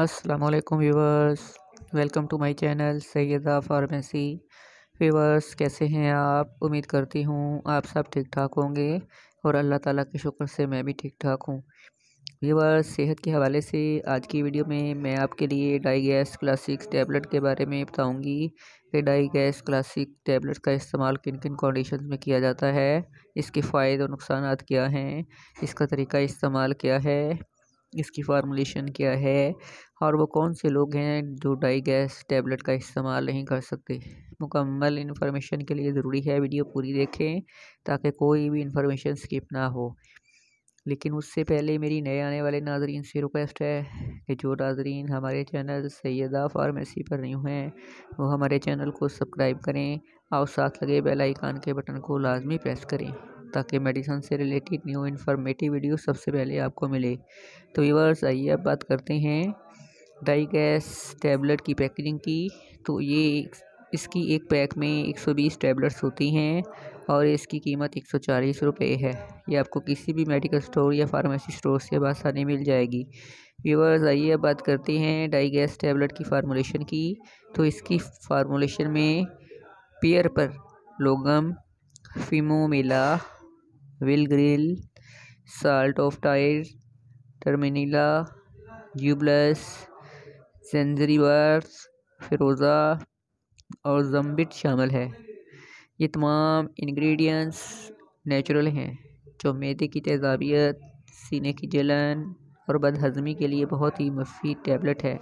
अस्सलामुअलैकुम viewers, welcome to my channel Syeda pharmacy. Viewers कैसे हैं आप? उम्मीद करती हूँ आप सब ठीक ठाक होंगे और अल्लाह ताला के शुक्र से मैं भी ठीक ठाक हूँ। व्यूवर्स, सेहत के हवाले से आज की वीडियो में मैं आपके लिए डाइगैस क्लासिक टैबलेट के बारे में बताऊँगी कि डाइगैस क्लासिक टैबलेट का इस्तेमाल किन किन कंडीशन में किया जाता है, इसके फ़ायदे और नुकसान क्या हैं, इसका तरीका इस्तेमाल क्या है, इसकी फार्मूलेशन क्या है और वो कौन से लोग हैं जो डाइगैस टैबलेट का इस्तेमाल नहीं कर सकते। मुकम्मल इन्फॉर्मेशन के लिए ज़रूरी है वीडियो पूरी देखें ताकि कोई भी इन्फॉर्मेशन स्किप ना हो। लेकिन उससे पहले मेरी नए आने वाले नाजरीन से रिक्वेस्ट है कि जो नाजरीन हमारे चैनल सैयदा फार्मेसी पर न्यू हैं वो हमारे चैनल को सब्सक्राइब करें और साथ लगे बेल आइकन के बटन को लाजमी प्रेस करें ताकि मेडिसिन से रिलेटेड न्यू इन्फॉर्मेटिव वीडियो सबसे पहले आपको मिले। तो व्यूअर्स, आइए अब बात करते हैं डाइगैस टैबलेट की पैकेजिंग की। तो ये इसकी एक पैक में 120 टैबलेट्स होती हैं और इसकी कीमत 140 रुपये है। ये आपको किसी भी मेडिकल स्टोर या फार्मेसी स्टोर से आसानी मिल जाएगी। व्यूअर्स, आइए अब बात करते हैं डाइगैस टैबलेट की फार्मूलेशन की। तो इसकी फार्मूलेशन में पेयर पर लोगम, फिमोमेला, विलग्रिल, साल्ट ऑफ टायर, टर्मिनीला, ज्यूबलस, सेंजरीवर्स, फिरोज़ा और जम्बिट शामिल है। ये तमाम इंग्रेडिएंट्स नेचुरल हैं जो मैदे की तेजाबियत, सीने की जलन और बदहजमी के लिए बहुत ही मुफीद टैबलेट है।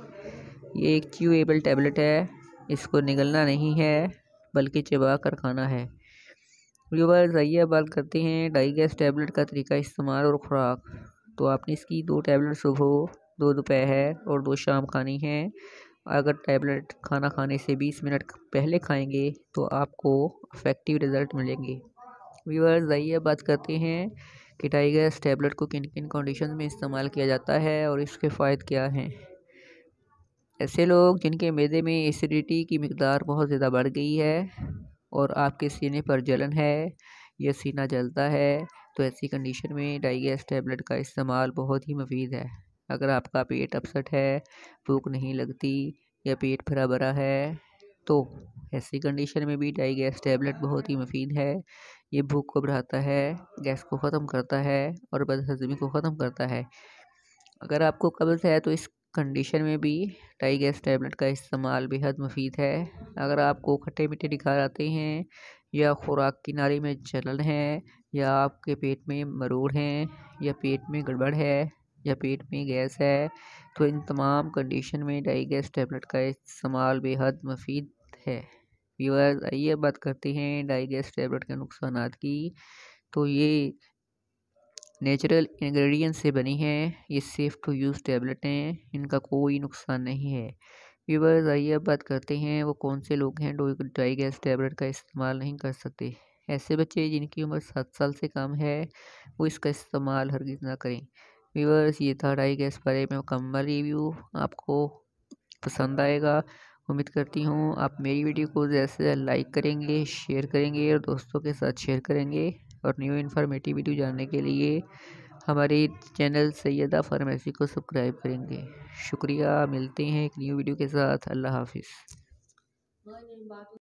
ये एक च्यूएबल टैबलेट है, इसको निगलना नहीं है बल्कि चबा कर खाना है। व्यूअर्स, आइए बात करते हैं डाइगैस टैबलेट का तरीका इस्तेमाल और ख़ुराक। तो आपने इसकी 2 टैबलेट सुबह, 2 दोपहर और 2 शाम खानी है। अगर टैबलेट खाना खाने से 20 मिनट पहले खाएंगे तो आपको इफेक्टिव रिज़ल्ट मिलेंगे। व्यूअर्स, आइए बात करते हैं कि डाइगैस टैबलेट को किन किन कंडीशन में इस्तेमाल किया जाता है और इसके फ़ायदे क्या हैं। ऐसे लोग जिनके मैदे में एसिडिटी की मकदार बहुत ज़्यादा बढ़ गई है और आपके सीने पर जलन है या सीना जलता है, तो ऐसी कंडीशन में डाइगैस टैबलेट का इस्तेमाल बहुत ही मुफीद है। अगर आपका पेट अपसेट है, भूख नहीं लगती या पेट भरा भरा है, तो ऐसी कंडीशन में भी डाइगैस टैबलेट बहुत ही मुफीद है। ये भूख को बढ़ाता है, गैस को ख़त्म करता है और बदहजमी को ख़त्म करता है। अगर आपको कब्ज़ है तो इस कंडीशन में भी डाइगैस टैबलेट का इस्तेमाल बेहद मुफीद है। अगर आपको खट्टे मीठे निखार आते हैं या ख़ुराक की नाली में जलन है या आपके पेट में मरोड़ हैं या पेट में गड़बड़ है या पेट में गैस है, तो इन तमाम कंडीशन में डाइगैस टैबलेट का इस्तेमाल बेहद मुफीद है। व्यूअर्स, आइए बात करते हैं डाइगैस टैबलेट के नुकसान की। तो ये नेचुरल इंग्रेडिएंट से बनी हैं, ये सेफ़ टू यूज़ टैबलेट हैं, इनका कोई नुकसान नहीं है। व्यूअर्स, आइए अब बात करते हैं वो कौन से लोग हैं जो डाइगैस टैबलेट का इस्तेमाल नहीं कर सकते। ऐसे बच्चे जिनकी उम्र 7 साल से कम है वो इसका इस्तेमाल हरगिज़ ना करें। व्यूअर्स, ये था डाइगैस बारे में मुकम्मल रिव्यू, आपको पसंद आएगा। उम्मीद करती हूँ आप मेरी वीडियो को जैसे लाइक करेंगे, शेयर करेंगे और दोस्तों के साथ शेयर करेंगे। और न्यू इन्फॉर्मेटिव वीडियो जानने के लिए हमारे चैनल सैयदा फार्मेसी को सब्सक्राइब करेंगे। शुक्रिया, मिलते हैं एक न्यू वीडियो के साथ। अल्लाह हाफिज़।